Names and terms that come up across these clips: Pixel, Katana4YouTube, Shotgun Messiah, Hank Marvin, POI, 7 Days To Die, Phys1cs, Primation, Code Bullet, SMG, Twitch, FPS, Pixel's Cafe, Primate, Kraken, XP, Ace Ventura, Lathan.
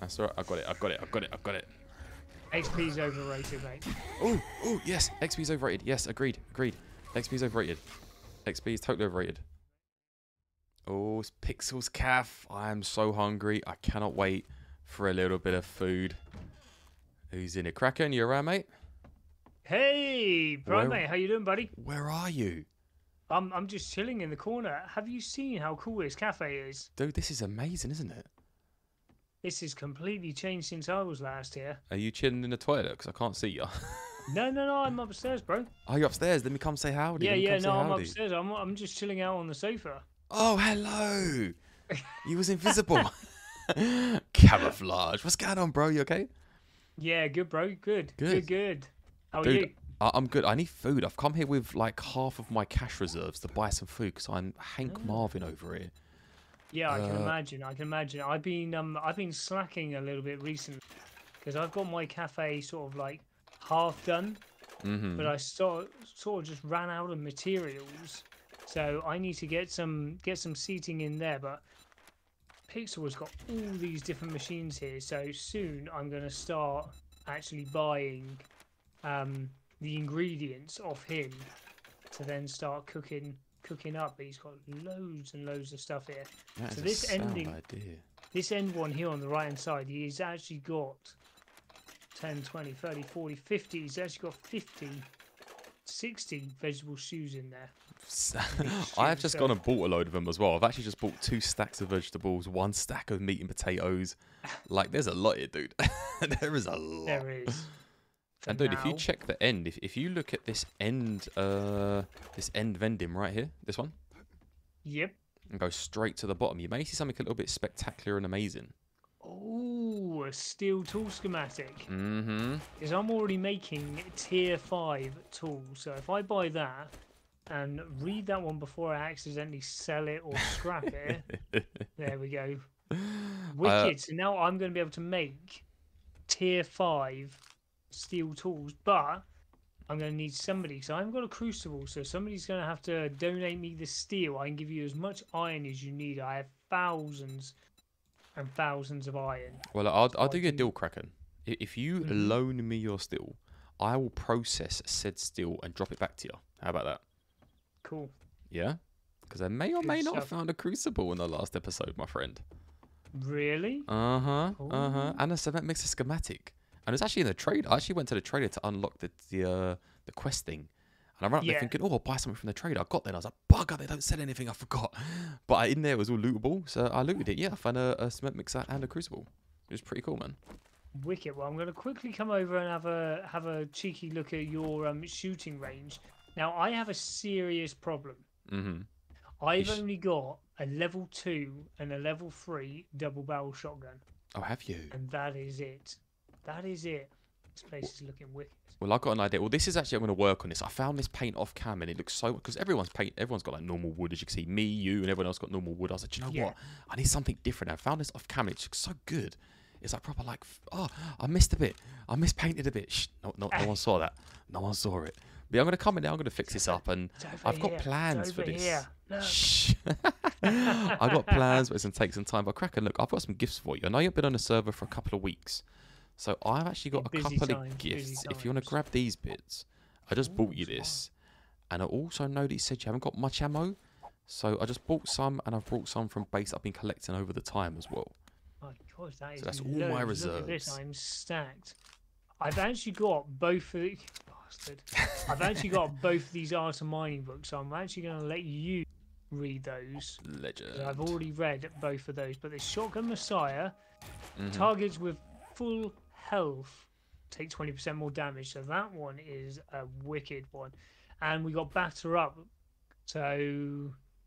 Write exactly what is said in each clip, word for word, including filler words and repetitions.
That's all right. I've got it. I've got it. I've got it. I've got it. X P's overrated, mate. Oh, oh, yes. X P's overrated. Yes, agreed. Agreed. X P's overrated. X P's totally overrated. Oh, it's Pixel's Cafe. I am so hungry. I cannot wait for a little bit of food. Who's in it? Kraken, you around, mate? Hey, Primate, where, how you doing, buddy? Where are you? I'm I'm just chilling in the corner. Have you seen how cool this cafe is? Dude, this is amazing, isn't it? This has completely changed since I was last here. Are you chilling in the toilet? Because I can't see you. No, no, no, I'm upstairs, bro. Are you upstairs? Let me come say howdy. Yeah, yeah, no, I'm howdy. upstairs. I'm I'm just chilling out on the sofa. Oh, hello. You was invisible. Camouflage. What's going on, bro? You okay? Yeah, good, bro. Good. Good, good. good. How Dude, are you? I'm good. I need food. I've come here with like half of my cash reserves to buy some food because I'm Hank oh. Marvin over here. Yeah, I can uh, imagine. I can imagine. I've been um, I've been slacking a little bit recently because I've got my cafe sort of like half done, mm-hmm. but I sort sort of just ran out of materials, so I need to get some get some seating in there. But Pixel has got all these different machines here, so soon I'm gonna start actually buying um, the ingredients off him to then start cooking. cooking up, but he's got loads and loads of stuff here. That so is this a sound ending idea. This end one here on the right hand side, he's actually got ten, twenty, thirty, forty, fifty. He's actually got fifty, sixty vegetable stews in there. I have just so. gone and bought a load of them as well. I've actually just bought two stacks of vegetables, one stack of meat and potatoes. Like, there's a lot here, dude. There is a lot. There is. And dude, now. if you check the end, if if you look at this end, uh, this end vending right here, this one. Yep. And go straight to the bottom. You may see something a little bit spectacular and amazing. Oh, a steel tool schematic. Mm-hmm. Because I'm already making tier five tools, so if I buy that and read that one before I accidentally sell it or scrap it, there we go. Wicked. Uh, so now I'm going to be able to make tier five. Steel tools, but I'm going to need somebody, so I haven't got a crucible, so somebody's going to have to donate me the steel. I can give you as much iron as you need. I have thousands and thousands of iron. Well, I'll, so I'll do you a deal, Kraken. If you mm-hmm. loan me your steel, I will process said steel and drop it back to you. How about that? Cool. Yeah? Because I may or Good may stuff. not have found a crucible in the last episode, my friend. Really? Uh-huh, cool. uh-huh. And a cement mixer schematic. And it's actually in the trade. I actually went to the trader to unlock the the, uh, the quest thing. And I ran up yeah. there thinking, oh, I'll buy something from the trader. I got there and I was like, bugger, they don't sell anything. I forgot. But I, in there it was all lootable. So I looted it. Yeah, I found a, a cement mixer and a crucible. It was pretty cool, man. Wicked. Well, I'm going to quickly come over and have a have a cheeky look at your um, shooting range. Now, I have a serious problem. Mm-hmm. I've Ish. only got a level two and a level three double barrel shotgun. Oh, have you? And that is it. That is it. This place is looking wicked. Well, I got an idea. Well, this is actually, I'm going to work on this. I found this paint off cam and it looks so, because everyone's paint, everyone's got like normal wood, as you can see. Me, you, and everyone else got normal wood. I was like, do you know yeah. what? I need something different. I found this off cam. It looks so good. It's like proper like, oh, I missed a bit. I mispainted a bit. Shh, no, no, no one saw that. No one saw it. But I'm going to come in now. I'm going to fix this up. And I've got here. plans for this. Shh. I've got plans, but it's going to take some time. But Kraken, look, I've got some gifts for you. I know you've been on the server for a couple of weeks. So I've actually got a couple time, of gifts. If you want to grab these bits, I just Ooh, bought you this. And I also know that you said you haven't got much ammo. So I just bought some, and I've brought some from base I've been collecting over the time as well. Oh, gosh, that is so that's loads. all my reserves. Look at this, I'm stacked. I've actually got both of the... Bastard. I've actually got both of these art and mining books, so I'm actually going to let you read those. Legend. I've already read both of those. But the Shotgun Messiah mm-hmm. targets with full... health take twenty percent more damage, so that one is a wicked one. And we got batter up, so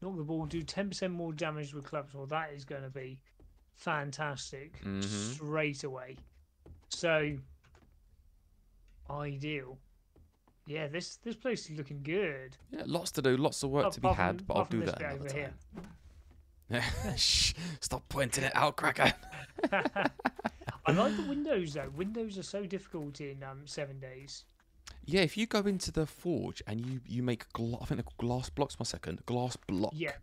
knock the ball, do ten percent more damage with clubs. Well, that is going to be fantastic mm-hmm. straight away, so ideal. Yeah, this this place is looking good. Yeah, lots to do, lots of work oh, to be from, had, but I'll do that another time. Here. Shh, stop pointing it out, Kraken. I like the windows, though. Windows are so difficult in um, seven days. Yeah, if you go into the forge and you, you make, gla I think they're glass blocks, my second, glass block. Yeah.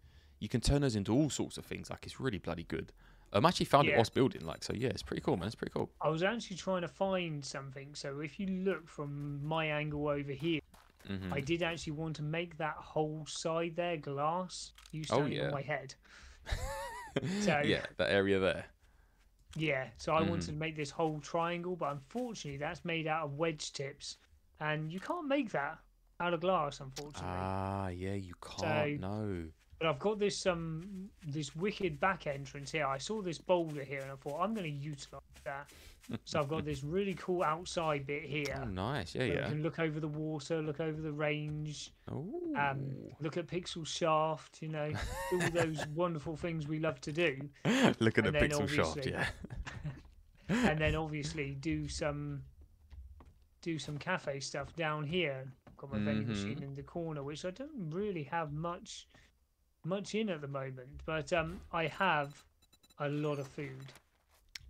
You can turn those into all sorts of things. Like, it's really bloody good. I'm um, actually found yeah. it whilst building, like, so yeah, it's pretty cool, man. It's pretty cool. I was actually trying to find something. So if you look from my angle over here, mm-hmm. I did actually want to make that whole side there glass. You standing oh, yeah. on my head. So yeah, that area there. Yeah, so I mm-hmm. wanted to make this whole triangle, but unfortunately that's made out of wedge tips, and you can't make that out of glass, unfortunately. Ah, yeah, you can't, so, no. But I've got this um this wicked back entrance here. I saw this boulder here, and I thought, I'm going to utilise that. So I've got this really cool outside bit here. Oh, nice, yeah, yeah. You can look over the water, look over the range, Ooh. um, look at Pixel Shaft, you know, all those wonderful things we love to do. Look at and the Pixel Shaft, yeah. And then obviously do some do some cafe stuff down here. I've got my vending mm-hmm. machine in the corner, which I don't really have much... much in at the moment, but um I have a lot of food.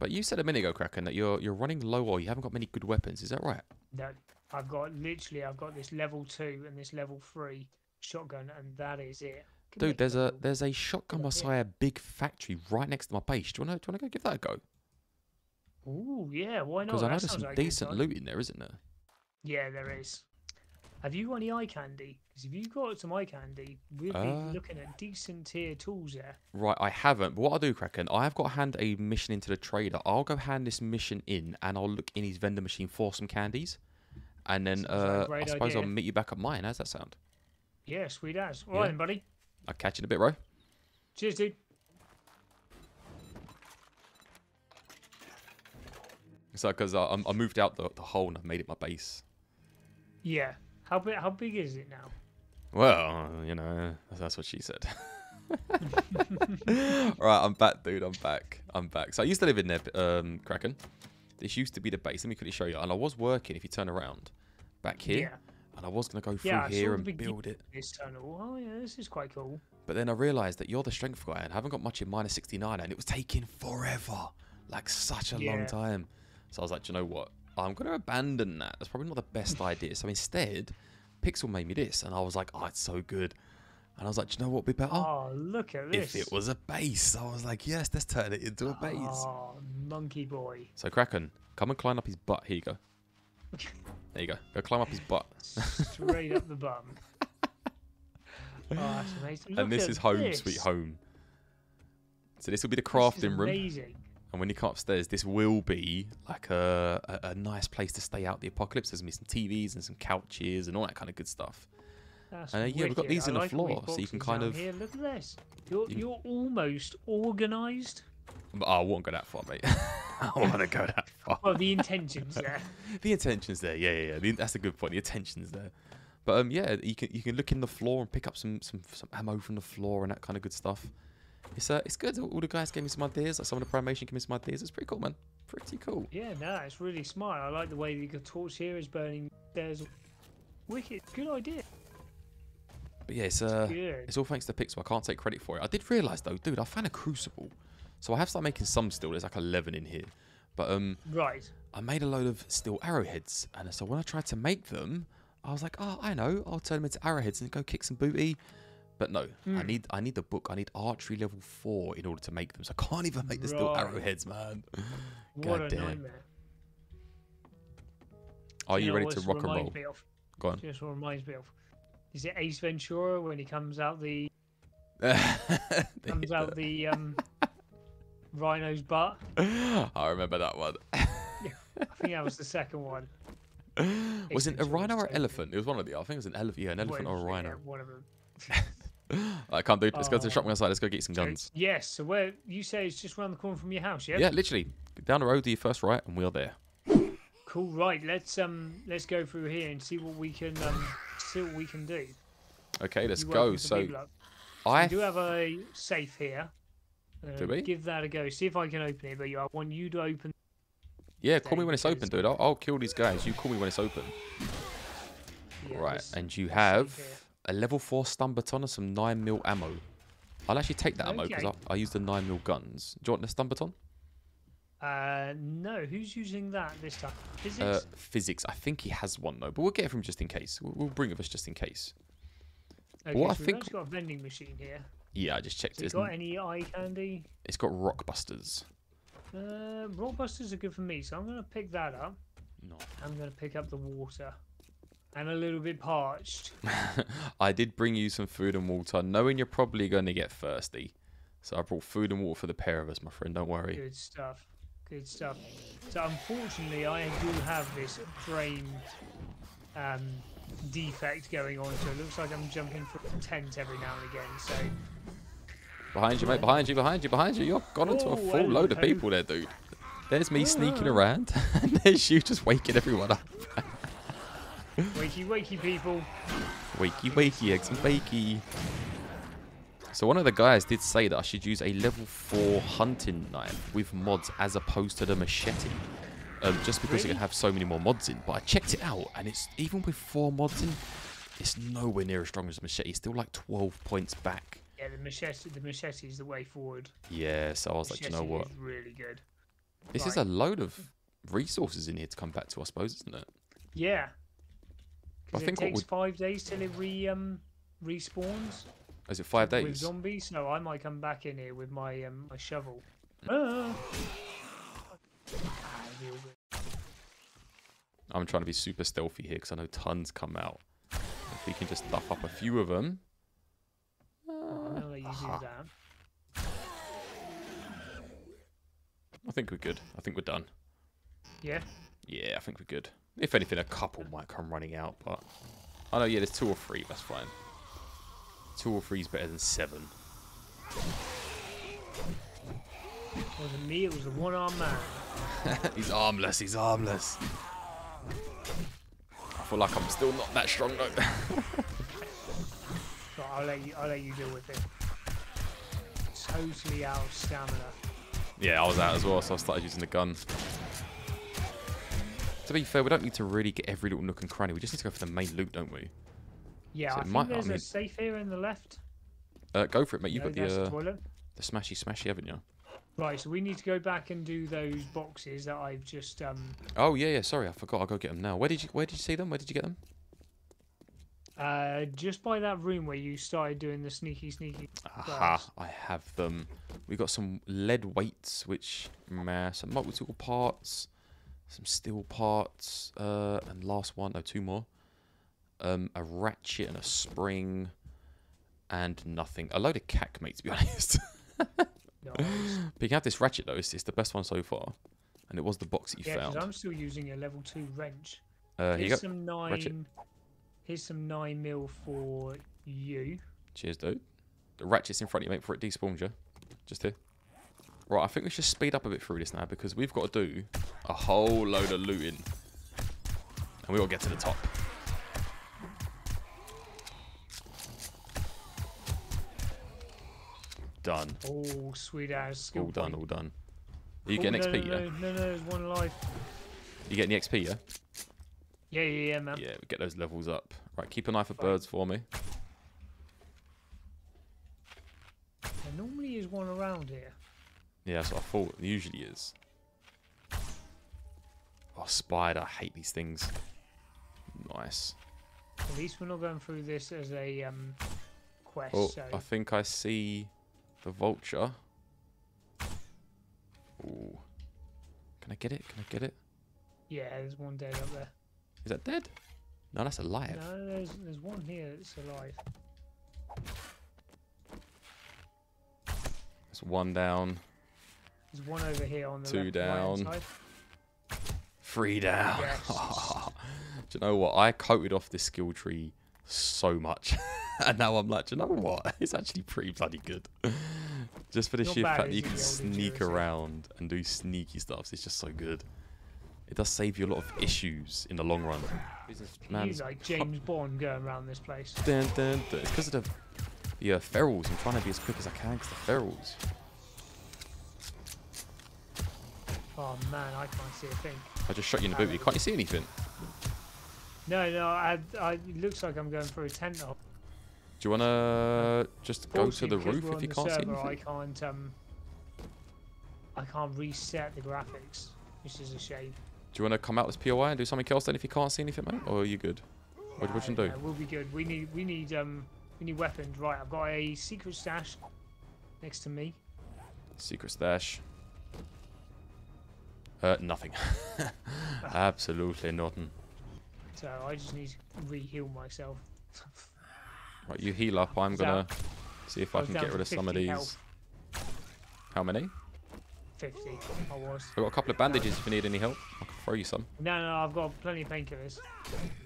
But you said a minute ago, Kraken, that you're you're running low or you haven't got many good weapons, is that right? No, I've got literally I've got this level two and this level three shotgun, and that is it. Can Dude, there's a level. there's a Shotgun Messiah big factory right next to my base. Do you wanna do you wanna go give that a go? Oh yeah, why not? Because I know that there's some like decent loot in there, isn't there? Yeah, there is. Have you got any eye candy? Because if you've got some eye candy, we'll be uh, looking at decent tier tools there. Right, I haven't. But what I'll do, Kraken, I have got to hand a mission into the trader. I'll go hand this mission in, and I'll look in his vendor machine for some candies. And then uh, I suppose idea. I'll meet you back at mine. How's that sound? Yeah, sweet as. All yeah. right then, buddy. I'll catch you in a bit, bro. Cheers, dude. It's like because I, I moved out the, the hole and I've made it my base. Yeah. How big, how big is it now? Well, you know, that's what she said. All right, I'm back, dude. I'm back. I'm back. So I used to live in there, um, Kraken. This used to be the base. Let me quickly show you. And I was working, if you turn around, back here. Yeah. And I was going to go through yeah, here and build it. This tunnel. Oh, yeah, this is quite cool. But then I realized that you're the strength guy and I haven't got much in minus sixty-nine. And it was taking forever. Like, such a yeah. long time. So I was like, do you know what? I'm going to abandon that. That's probably not the best idea. So instead, Pixel made me this. And I was like, oh, it's so good. And I was like, do you know what would be better? Oh, look at this. If it was a base. I was like, yes, let's turn it into a base. Oh, monkey boy. So Kraken, come and climb up his butt. Here you go. There you go. Go climb up his butt. Straight up the bum. Oh, that's amazing. Look, and this is home, this. sweet home. So this will be the crafting room. Amazing. And when you come upstairs, this will be like a, a, a nice place to stay out the apocalypse. There's going to be some T Vs and some couches and all that kind of good stuff. That's uh, yeah, we've got these I in like the floor, so you can kind of... Here. Look at this. You're, you... you're almost organised. Oh, I won't go that far, mate. I want to go that far. Well, the intention's there. The intention's there, yeah, yeah, yeah. The, that's a good point. The intention's there. But um, yeah, you can you can look in the floor and pick up some, some, some ammo from the floor and that kind of good stuff. It's uh, it's good. All the guys gave me some ideas. Like some of the Primation gave me some ideas. It's pretty cool, man. Pretty cool. Yeah, no, it's really smart. I like the way the torch here is burning. There's wicked. Good idea. But yeah, it's uh, it's, it's all thanks to Pixel. I can't take credit for it. I did realise though, dude, I found a crucible, so I have started making some still. There's like eleven in here, but um, right. I made a load of steel arrowheads, and so when I tried to make them, I was like, oh, I know, I'll turn them into arrowheads and go kick some booty. But no, mm. I need I need the book. I need archery level four in order to make them. So I can't even make the steel right. arrowheads, man. What God a damn. nightmare. Are you, you know, ready to rock and roll? Me of, Go on. Just reminds me of. Is it Ace Ventura when he comes out the comes out the um, rhino's butt? I remember that one. I think that was the second one. Was it a rhino or elephant? It was one of the. I think it was an elephant. Yeah, an elephant or a rhino. Yeah, one of them. I can't do it. Let's oh. go to the shop outside. Let's go get some guns. Yes. So where you say it's just around the corner from your house, yeah? Yeah, literally down the road. Do your first right, and we're there. Cool. Right. Let's um let's go through here and see what we can um see what we can do. Okay, let's go. So, so I do have a safe here. Uh, do we? Give that a go. See if I can open it. But you, I want you to open. Yeah, call me when it's open, dude. I'll, I'll kill these guys. You call me when it's open. Yeah, right, and you have a level four stun baton and some nine mil ammo. I'll actually take that okay. ammo because I, I use the nine mil guns. Do you want the stun baton? Uh, no. Who's using that this time? Physics? Uh, physics. I think he has one, though. But we'll get it from just in case. We'll, we'll bring it with us just in case. Okay, what so I we've think... got a vending machine here. Yeah, I just checked. Has it got any eye candy? It's got Rockbusters. Uh, Rockbusters are good for me, so I'm going to pick that up. No. I'm going to pick up the water. I'm a little bit parched. I did bring you some food and water, knowing you're probably going to get thirsty. So I brought food and water for the pair of us, my friend. Don't worry. Good stuff. Good stuff. So unfortunately, I do have this drain um, defect going on. So it looks like I'm jumping from a tent every now and again. So behind you, mate. Behind you. Behind you. Behind you. You've gone into oh, a full hello. load of people there, dude. There's me oh, sneaking oh. around, and there's you just waking everyone up. Wakey, wakey, people. Wakey, wakey, eggs and bakey. So one of the guys did say that I should use a level four hunting knife with mods as opposed to the machete. Um, just because really? it can have so many more mods in. But I checked it out, and it's even with four mods in, it's nowhere near as strong as the machete. It's still like twelve points back. Yeah, the machete, the machete is the way forward. Yeah, so I was machete like, you know what? Is really good. This right. is a load of resources in here to come back to, I suppose, isn't it? Yeah. I think it takes we... five days till it re um respawns. Is it five days? With zombies? No, I might come back in here with my um my shovel. Mm. Ah. I'm trying to be super stealthy here because I know tons come out. If we can just duff up a few of them. I know that you do that. I think we're good. I think we're done. Yeah. Yeah, I think we're good. If anything, a couple might come running out, but I know, yeah, there's two or three, that's fine. Two or three is better than seven. It wasn't me, it was the one-armed man. He's armless, he's armless. I feel like I'm still not that strong, though. But I'll let you, I'll let you deal with it. Totally out of stamina. Yeah, I was out as well, so I started using the gun. To be fair, we don't need to really get every little nook and cranny. We just need to go for the main loot, don't we? Yeah, so I think might, there's I mean, a safe here in the left. Uh, go for it, mate. You've no, got the, uh, the, the smashy smashy, haven't you? Right, so we need to go back and do those boxes that I've just... Um... Oh, yeah, yeah, sorry. I forgot. I'll go get them now. Where did you Where did you see them? Where did you get them? Uh, just by that room where you started doing the sneaky, sneaky... Aha, box. I have them. We've got some lead weights, which... Meh, some multiple parts... Some steel parts, uh, and last one, no, two more. Um, a ratchet and a spring, and nothing. A load of cack, mate, to be honest. Nice. But you can have this ratchet, though. It's, it's the best one so far. And it was the box that you yeah, found. Yeah, I'm still using a level two wrench. Uh, here's, some nine, ratchet. here's some nine mil for you. Cheers, dude. The ratchet's in front of you, mate, before it despawns you. Just here. Right, I think we should speed up a bit through this now because we've got to do a whole load of looting. And we will get to the top. Done. Oh, sweet ass skill. All done, all done. Are you getting X P, yeah? No, no, no, there's one life. You getting the X P, yeah? Yeah, yeah, yeah, man. Yeah, we get those levels up. Right, keep an eye for birds for me. There normally is one around here. Yeah, that's what I thought. It usually is. Oh, spider. I hate these things. Nice. At least we're not going through this as a um, quest. Oh, so. I think I see the vulture. Ooh. Can I get it? Can I get it? Yeah, there's one dead up there. Is that dead? No, that's alive. No, there's, there's one here that's alive. There's one down. There's one over here on the Two left, down. Right Three down. Yes. Oh, do you know what? I coated off this skill tree so much. And now I'm like, do you know what? It's actually pretty bloody good. Just for the sheer fact that you can sneak around and do sneaky stuff. It's just so good. It does save you a lot of issues in the long run. Man, he's like James Bond going around this place. Dun, dun, dun. It's because of the, the uh, ferals. I'm trying to be as quick as I can because the ferals. Oh man, I can't see a thing. I just shot you in the booty. Can't you see anything? No, no. I, I, it looks like I'm going through a tent hole. Do you want to just go to the roof if you can't see anything? I can't. Um, I can't reset the graphics, which is a shame. Do you want to come out as P O I and do something else then if you can't see anything, mate? Or are you good? What do you want to do? We'll be good. We need, we need um, We need weapons. Right, I've got a secret stash next to me. Secret stash. Uh, nothing. Absolutely nothing. So I just need to re-heal myself. Right, you heal up. I'm gonna see if I, I can get rid of some of these. Health. How many? fifty. I was. I've got a couple of bandages no. if you need any help. I can throw you some. No, no, I've got plenty of painkillers.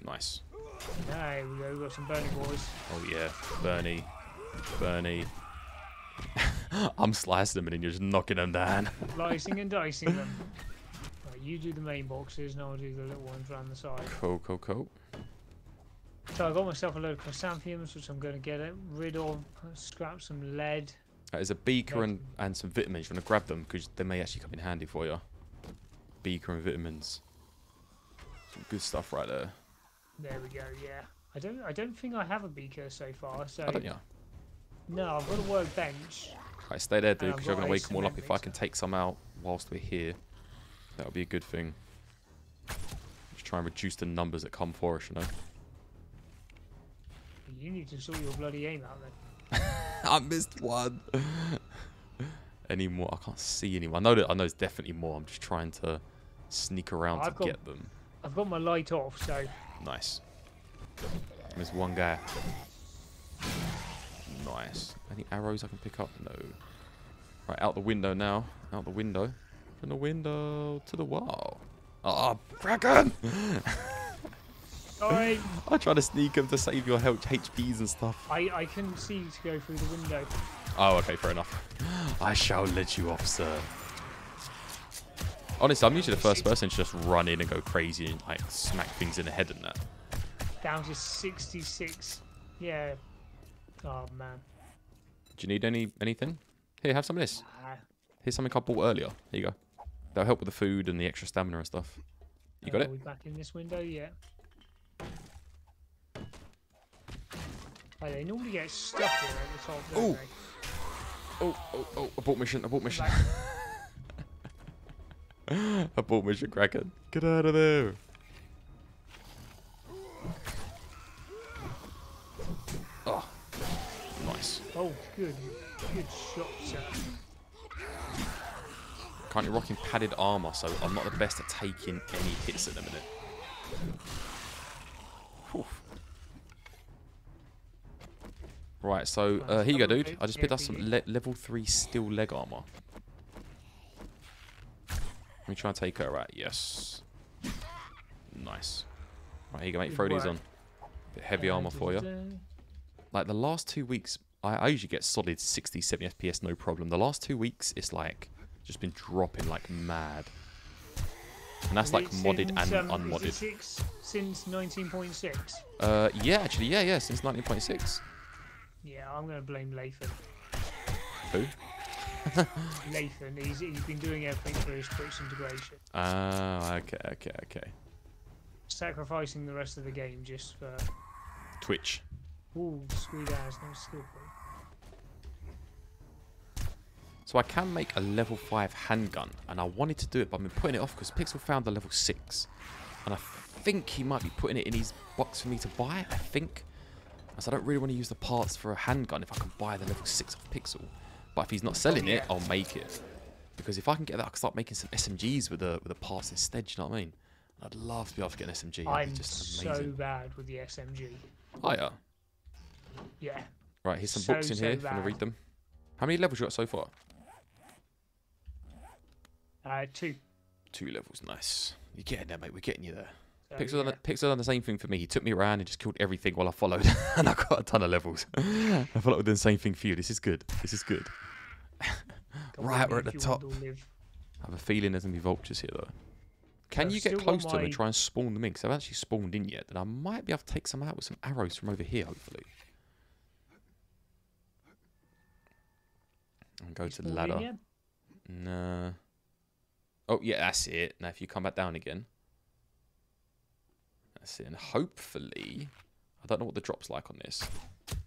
Nice. There we go. We've got some Bernie boys. Oh, yeah. Bernie. Bernie. I'm slicing them and then you're just knocking them down. Slicing and dicing them. Right, you do the main boxes and I'll do the little ones around the side. Cool, cool, cool. So I got myself a load of chrysanthemums, which I'm going to get rid of. Scrap some lead. There's a beaker and, and some vitamins. You want to grab them because they may actually come in handy for you. Beaker and vitamins. Some good stuff right there. There we go. Yeah, I don't. I don't think I have a beaker so far. So. I don't know. No, I've got a workbench. Right, stay there, dude, because you're gonna wake them all up. If I can take some out whilst we're here, that would be a good thing. Just try and reduce the numbers that come for us, you know. You need to sort your bloody aim out then. I missed one. Any more? I can't see anyone. I know that. I know there's definitely more. I'm just trying to sneak around to get them. I've got my light off, so. Nice. There's one guy. Nice. Any arrows I can pick up? No. Right, out the window now. Out the window. From the window to the wall. Oh, Kraken! Sorry. I try to sneak him to save your H Ps and stuff. I, I couldn't see to go through the window. Oh, okay, fair enough. I shall let you off, sir. Honestly, I'm usually the first person to just run in and go crazy and like smack things in the head and that. Down to sixty-six. Yeah. Oh man. Do you need any anything? Here, have some of this. Here's something I bought earlier. Here you go. That'll help with the food and the extra stamina and stuff. You got uh, it? Are we back in this window? Yeah. Oh, they normally get stuck here at the top, don't they? Oh, oh, oh, abort mission, abort mission. Abort mission, Kraken. Get out of there. Oh, nice. Oh, good. Good shot, sir. Can't you rock in padded armor, so I'm not the best at taking any hits at the minute. Whew. Right, so uh, here you go, dude. I just picked up some le level three steel leg armor. Let me try and take her out. Yes. Nice. Right, here you go, mate. Throw these on. Bit heavy armor for you. Like the last two weeks, I, I usually get solid sixty, seventy F P S, no problem. The last two weeks, it's like just been dropping like mad. And that's like modded and unmodded. Since nineteen point six? Uh, yeah, actually, yeah, yeah, since nineteen point six. Yeah, I'm going to blame Lathan. Who? Lathan, he's, he's been doing everything for his Twitch integration. Ah, okay, okay, okay. Sacrificing the rest of the game just for... Twitch. Ooh, sweet ass, no skill point. So I can make a level five handgun, and I wanted to do it, but I've been putting it off because Pixel found the level six. And I think he might be putting it in his box for me to buy, I think. So I don't really want to use the parts for a handgun if I can buy the level six of Pixel. But if he's not selling it, I'll make it. Because if I can get that, I can start making some S M Gs with the with the parts instead. Do you know what I mean? I'd love to be able to get an S M G. I'm just so bad with the S M G. Oh yeah. Yeah. Right, here's some so, books in so here. Bad. If you want to read them. How many levels you got so far? Uh, two. Two levels, nice. You're getting there, mate. We're getting you there. So, Pixel's, yeah. done, Pixel's done the same thing for me. He took me around and just killed everything while I followed. And I got a ton of levels. I feel like we're doing the same thing for you. This is good. This is good. Right, we're at the top. I have a feeling there's going to be vultures here, though. Can so you get close to them my... and try and spawn them in? Because I've actually spawned in yet. And I might be able to take some out with some arrows from over here, hopefully. And go you to the ladder. Nah. Oh, yeah, that's it. Now, if you come back down again. That's it. And hopefully, I don't know what the drop's like on this, but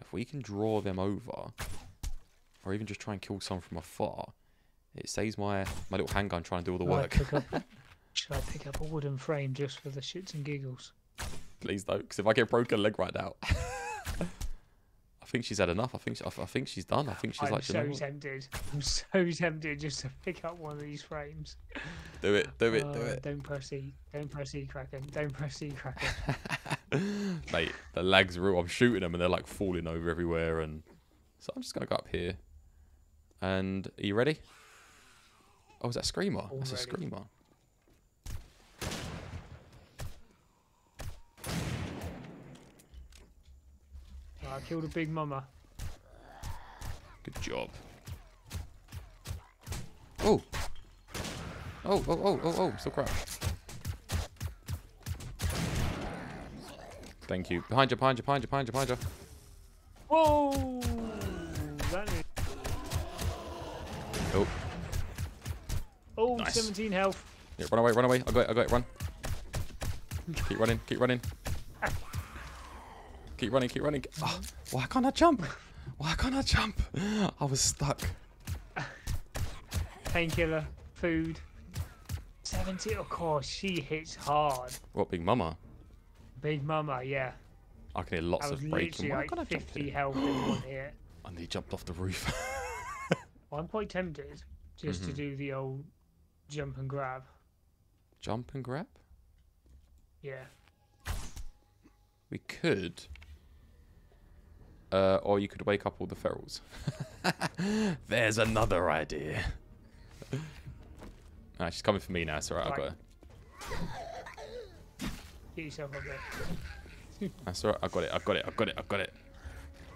if we can draw them over, or even just try and kill some from afar, it saves my my little handgun trying to do all the work. Should I pick up a wooden frame just for the shits and giggles? Please don't, because if I get broken leg right now. think she's had enough. I think she, I, I think she's done. I think she's I'm like. I'm so tempted. I'm so tempted just to pick up one of these frames. Do it. Do it. Uh, do it. Don't press E. Don't press E, Kraken. Don't press E, Kraken. Mate, the lags are real. I'm shooting them and they're like falling over everywhere. And so I'm just gonna go up here. And are you ready? Oh, is that a screamer? All That's ready. a screamer. I killed a big mama. Good job. Oh! Oh, oh, oh, oh, oh, still crashed. Thank you. Behind you, behind you, behind you, behind you, behind you. Whoa! That is... Oh. Oh, nice. seventeen health. Yeah, run away, run away. I got it, I got it, run. Keep running, keep running. Keep running, keep running. Oh, why can't I jump? Why can't I jump? I was stuck. Painkiller, food. seventy, of course, she hits hard. What, Big Mama? Big Mama, yeah. I can hear lots of breaking. Why like can't I jump fifty here? Health in one hit. And he jumped off the roof. Well, I'm quite tempted just mm-hmm. to do the old jump and grab. Jump and grab? Yeah. We could... Uh, or you could wake up all the ferals. There's another idea. Nah, she's coming for me now, so right, right. I've got her. Get yourself up there. That's alright, I've got it, I've got it, I've got it, I've got it.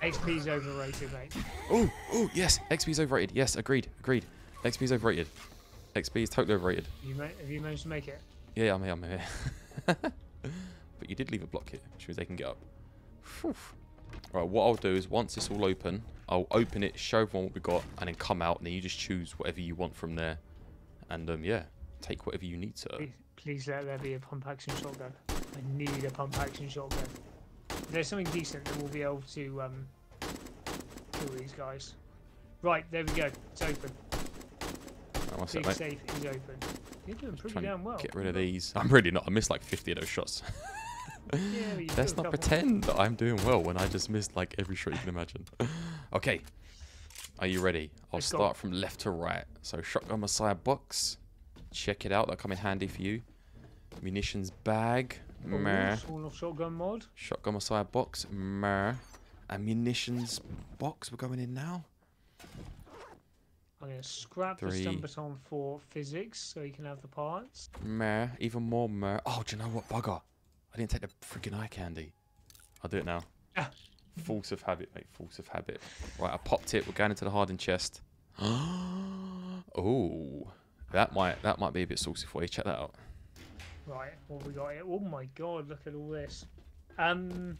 X P's overrated, mate. Oh, oh, yes, X P's overrated. Yes, agreed, agreed. X P's overrated. X P is totally overrated. You ma have you managed to make it? Yeah, yeah I'm here, I'm here. But you did leave a block here, which means they can get up. Whew. Right, what I'll do is once it's all open, I'll open it, show everyone what we got, and then come out, and then you just choose whatever you want from there. And, um, yeah, take whatever you need to. Please, please let there be a pump-action shotgun. I need a pump-action shotgun. If there's something decent that we'll be able to um, kill these guys. Right, there we go. It's open. Right, what's Big that, mate? Safe is open. You're doing pretty damn well. Get rid of these. I'm really not. I missed like fifty of those shots. Yeah, let's not pretend that I'm doing well when I just missed like every shot you can imagine. Okay, are you ready? I'll Let's start go. from left to right. So Shotgun Messiah box, check it out. That'll come in handy for you. Munitions bag, oh, meh. Shotgun mod. Shotgun Messiah box, meh. A munitions box. We're going in now. I'm gonna scrap Three. the stun baton for physics so you can have the parts. Meh, even more meh. Oh, do you know what bugger? I didn't take the freaking eye candy. I'll do it now. Ah. Force of habit, mate. Force of habit. Right, I popped it. We're going into the hardened chest. Oh, that might that might be a bit saucy for you. Check that out. Right, what have we got here? Oh my god, look at all this. Um,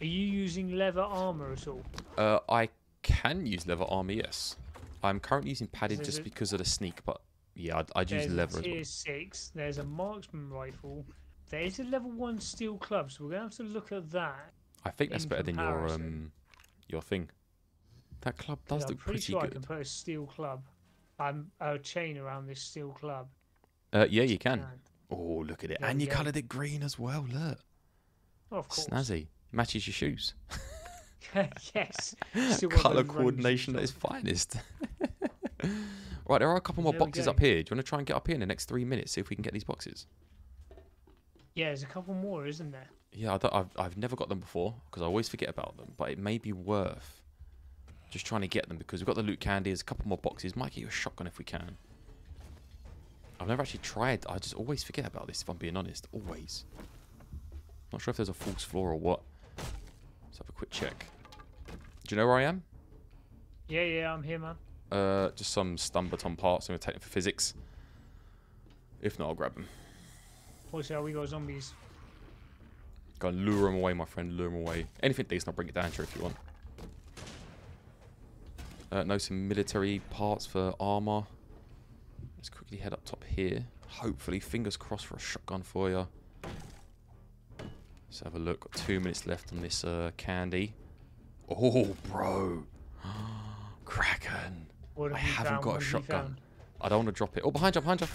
are you using leather armor at all? Uh, I can use leather armor. Yes, I'm currently using padded just because of the sneak, but yeah, I'd, I'd use leather as well. Tier six. There's a marksman rifle. There is a level one steel club, so we're gonna have to look at that. I think that's better than your um your thing. That club does look pretty good. I'm pretty sure I can put a steel club, um, a chain around this steel club. Uh, yeah, you can. Oh, look at it, and you coloured it green as well. Look, oh, of course, snazzy matches your shoes. Yes, colour coordination at its finest. Right, there are a couple more boxes up here. Do you want to try and get up here in the next three minutes? See if we can get these boxes. Yeah, there's a couple more, isn't there? Yeah, I don't, I've, I've never got them before because I always forget about them. But it may be worth just trying to get them because we've got the loot candy. There's a couple more boxes. Might get you a shotgun if we can. I've never actually tried. I just always forget about this, if I'm being honest. Always. Not sure if there's a false floor or what. Let's have a quick check. Do you know where I am? Yeah, yeah, I'm here, man. Uh, just some stun baton parts. I'm going to take them for physics. If not, I'll grab them. Also, we got zombies. Go and lure them away, my friend. Lure them away. Anything decent, I'll bring it down here if you want. Uh, no, some military parts for armor. Let's quickly head up top here. Hopefully, fingers crossed for a shotgun for you. Let's have a look. Got two minutes left on this uh, candy. Oh, bro. Kraken. I haven't got a shotgun. I don't want to drop it. Oh, behind you, behind you.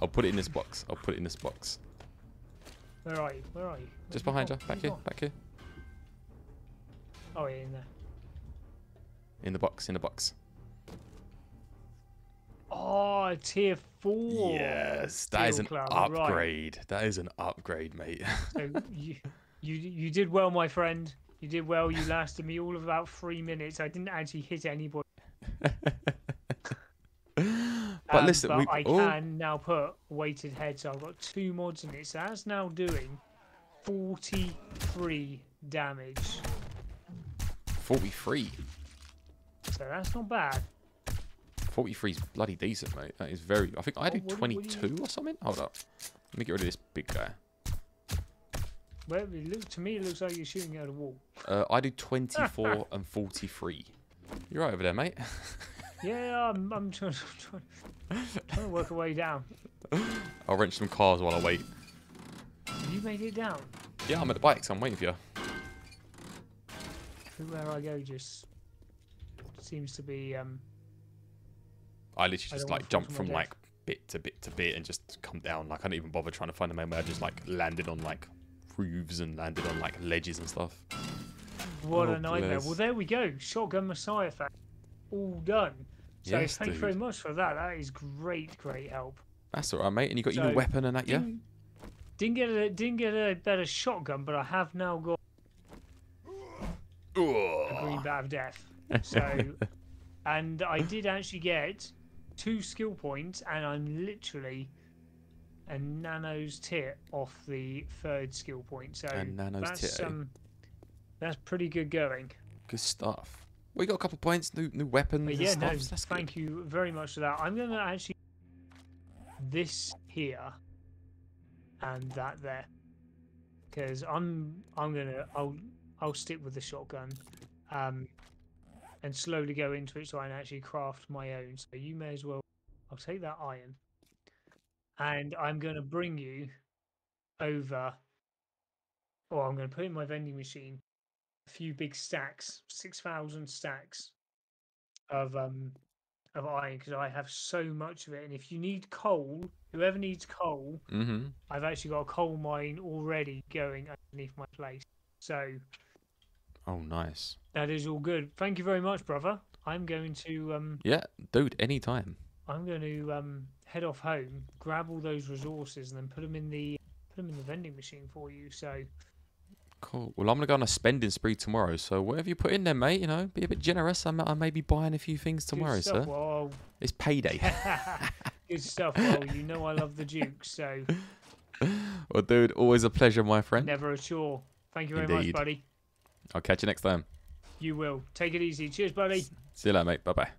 I'll put it in this box. I'll put it in this box. Where are you? Where are you? Where Just behind you. Back here. Back here. Oh, yeah, in there. In the box, in the box. Oh, tier four. Yes, that is an upgrade. Right. That is an upgrade, mate. So you, you, you did well, my friend. You did well. You lasted me all of about three minutes. I didn't actually hit anybody. But um, listen, but we... I can oh. now put weighted heads. I've got two mods in it, so that's now doing forty-three damage. forty-three? So that's not bad. forty-three is bloody decent, mate. That is very... I think I do oh, what, twenty-two what you... or something. Hold up. Let me get rid of this big guy. Well, it look, to me, it looks like you're shooting at a wall. Uh, I do twenty-four and forty-three. You're right over there, mate. Yeah, I'm, I'm, trying, I'm trying, trying to work a way down. I'll wrench some cars while I wait. Have you made it down? Yeah, I'm at the bikes. I'm waiting for you. Everywhere I go just seems to be... Um, I literally just I like jump from like bit to bit to bit and just come down. Like I don't even bother trying to find the main way. I just like landed on like roofs and landed on like ledges and stuff. What oh, a nightmare. Bless. Well, there we go. Shotgun Messiah fact. All done. So yes, thank dude. you very much for that. That is great, great help. That's all right, mate. And you got so, your new weapon and that, yeah? Didn't, didn't get a didn't get a better shotgun, but I have now got a green bat of death. So, and I did actually get two skill points, and I'm literally a nano's tit off the third skill point. So a nano's that's tit. Um, that's pretty good going. Good stuff. We got a couple of points, new new weapons. But yeah, and stuff, no, so that's thank good. you very much for that. I'm gonna actually this here and that there, because I'm I'm gonna I'll I'll stick with the shotgun, um, and slowly go into it so I can actually craft my own. So you may as well. I'll take that iron, and I'm gonna bring you over. Or I'm gonna put in my vending machine. A few big stacks, six thousand stacks of um of iron, because I have so much of it. And if you need coal, whoever needs coal, mm-hmm. I've actually got a coal mine already going underneath my place. So, oh, nice. That is all good. Thank you very much, brother. I'm going to um yeah, dude, anytime. I'm going to um head off home, grab all those resources, and then put them in the put them in the vending machine for you. So. Cool. Well, I'm going to go on a spending spree tomorrow, so whatever you put in there, mate, you know, be a bit generous. I'm, I may be buying a few things tomorrow, Good stuff, sir. Well, it's payday. Good stuff. Well, you know I love the Duke, so... Well, dude, always a pleasure, my friend. Never a chore. Thank you very Indeed. much, buddy. I'll catch you next time. You will. Take it easy. Cheers, buddy. See you later, mate. Bye-bye.